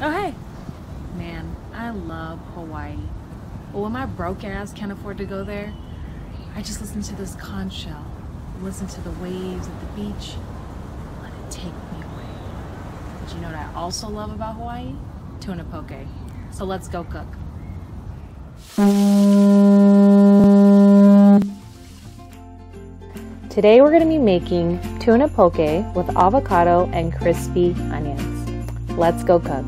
Oh, hey. Man, I love Hawaii. But when my broke ass can't afford to go there, I just listen to this conch shell, listen to the waves at the beach, let it take me away. But you know what I also love about Hawaii? Tuna poke. So let's go cook. Today we're going to be making tuna poke with avocado and crispy onions. Let's go cook.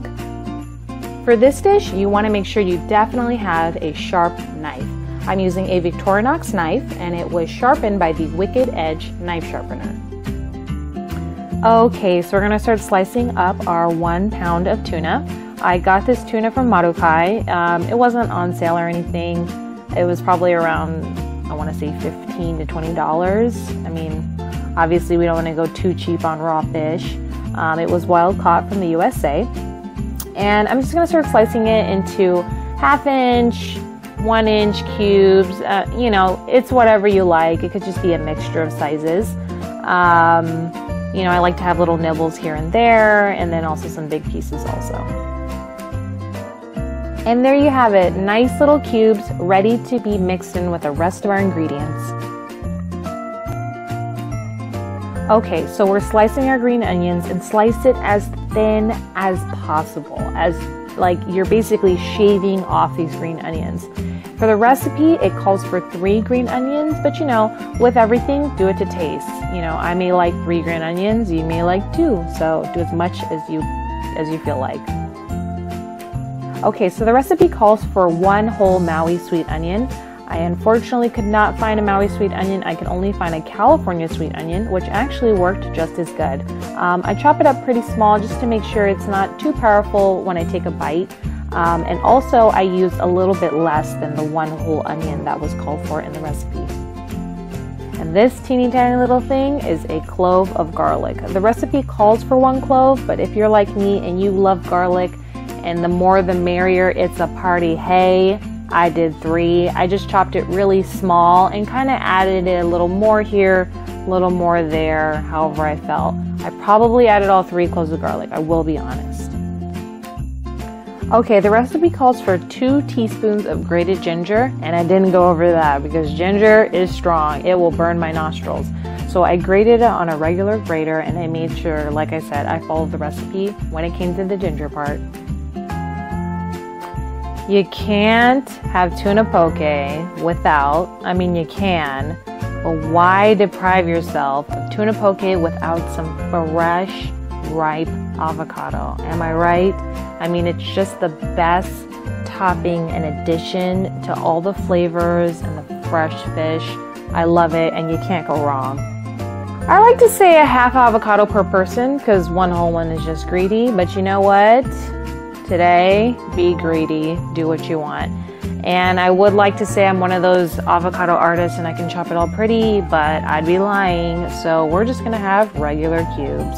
For this dish, you want to make sure you definitely have a sharp knife. I'm using a Victorinox knife, and it was sharpened by the Wicked Edge knife sharpener. Okay, so we're going to start slicing up our 1 pound of tuna. I got this tuna from Marukai. It wasn't on sale or anything. It was probably around, I want to say $15 to $20. I mean, obviously we don't want to go too cheap on raw fish. It was wild caught from the USA. And I'm just going to start slicing it into 1/2 inch, 1 inch cubes. You know, it's whatever you like. It could just be a mixture of sizes. You know, I like to have little nibbles here and there, and then also some big pieces also. And there you have it, nice little cubes ready to be mixed in with the rest of our ingredients. Okay, so we're slicing our green onions and slice it as thin as possible, as like you're basically shaving off these green onions. For the recipe, it calls for 3 green onions, but you know, with everything, do it to taste. You know, I may like 3 green onions, you may like 2, so do as much as you feel like. Okay, so the recipe calls for 1 whole Maui sweet onion. I unfortunately could not find a Maui sweet onion. I could only find a California sweet onion, which actually worked just as good. I chop it up pretty small just to make sure it's not too powerful when I take a bite. And also I used a little bit less than the 1 whole onion that was called for in the recipe. And this teeny tiny little thing is a clove of garlic. The recipe calls for 1 clove, but if you're like me and you love garlic and the more the merrier, it's a party, hey, I did 3. I just chopped it really small and kind of added it a little more here, a little more there, however I felt. I probably added all 3 cloves of garlic, I will be honest. Okay, the recipe calls for 2 teaspoons of grated ginger, and I didn't go over that because ginger is strong. It will burn my nostrils. So I grated it on a regular grater, and I made sure, like I said, I followed the recipe when it came to the ginger part. You can't have tuna poke without, I mean you can, but why deprive yourself of tuna poke without some fresh, ripe avocado? Am I right? I mean, it's just the best topping in addition to all the flavors and the fresh fish. I love it, and you can't go wrong. I like to say a half avocado per person because 1 whole one is just greedy, but you know what? Today, be greedy, do what you want. And I would like to say I'm one of those avocado artists and I can chop it all pretty, but I'd be lying, so we're just gonna have regular cubes.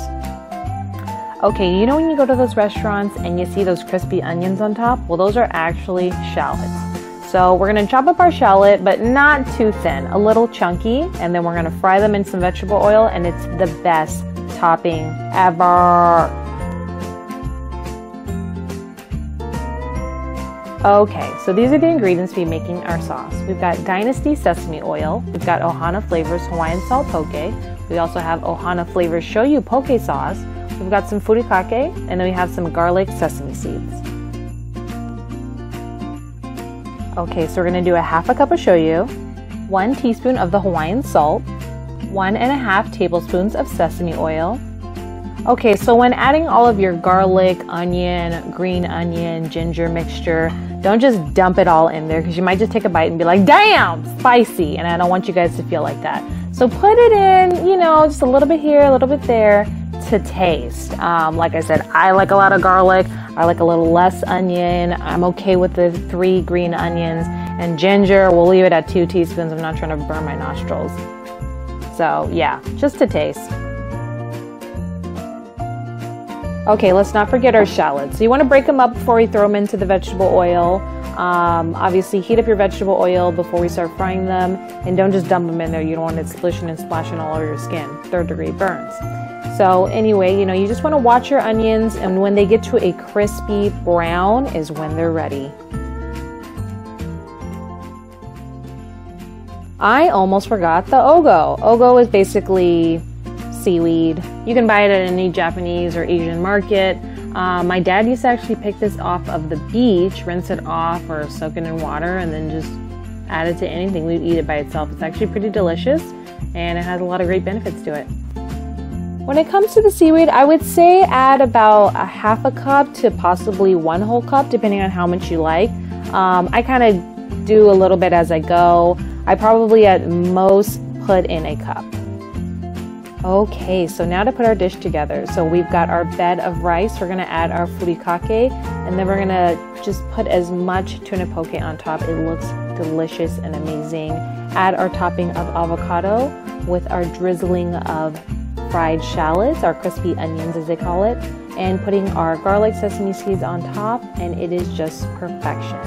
Okay, you know when you go to those restaurants and you see those crispy onions on top? Well, those are actually shallots. So we're gonna chop up our shallot, but not too thin, a little chunky, and then we're gonna fry them in some vegetable oil, and it's the best topping ever. Okay, so these are the ingredients we'll be making our sauce. We've got Dynasty sesame oil, we've got Ohana flavors Hawaiian salt poke, we also have Ohana flavors shoyu poke sauce, we've got some furikake, and then we have some garlic sesame seeds. Okay, so we're going to do a 1/2 cup of shoyu, 1 teaspoon of the Hawaiian salt, 1 1/2 tablespoons of sesame oil. Okay, so when adding all of your garlic, onion, green onion, ginger mixture, don't just dump it all in there because you might just take a bite and be like, damn, spicy, and I don't want you guys to feel like that. So put it in, you know, just a little bit here, a little bit there, to taste. Like I said, I like a lot of garlic, I like a little less onion, I'm okay with the 3 green onions, and ginger, we'll leave it at 2 teaspoons, I'm not trying to burn my nostrils. So yeah, just to taste. Okay, let's not forget our shallots. So you want to break them up before you throw them into the vegetable oil. Obviously heat up your vegetable oil before we start frying them, and don't just dump them in there, you don't want it splishing and splashing all over your skin, 3rd degree burns. So anyway, you know, you just want to watch your onions, and when they get to a crispy brown is when they're ready. I almost forgot the ogo. Ogo is basically seaweed. You can buy it at any Japanese or Asian market. My dad used to actually pick this off of the beach, rinse it off or soak it in water, and then just add it to anything. We'd eat it by itself. It's actually pretty delicious, and it has a lot of great benefits to it. When it comes to the seaweed, I would say add about a half a cup to possibly one whole cup, depending on how much you like. I kind of do a little bit as I go. I probably at most put in a cup. Okay, so now to put our dish together. So we've got our bed of rice. We're gonna add our furikake, and then we're gonna just put as much tuna poke on top. It looks delicious and amazing. Add our topping of avocado with our drizzling of fried shallots, our crispy onions as they call it, and putting our garlic sesame seeds on top, and it is just perfection.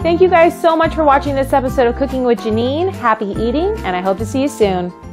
Thank you guys so much for watching this episode of Cooking with Janine. Happy eating, and I hope to see you soon.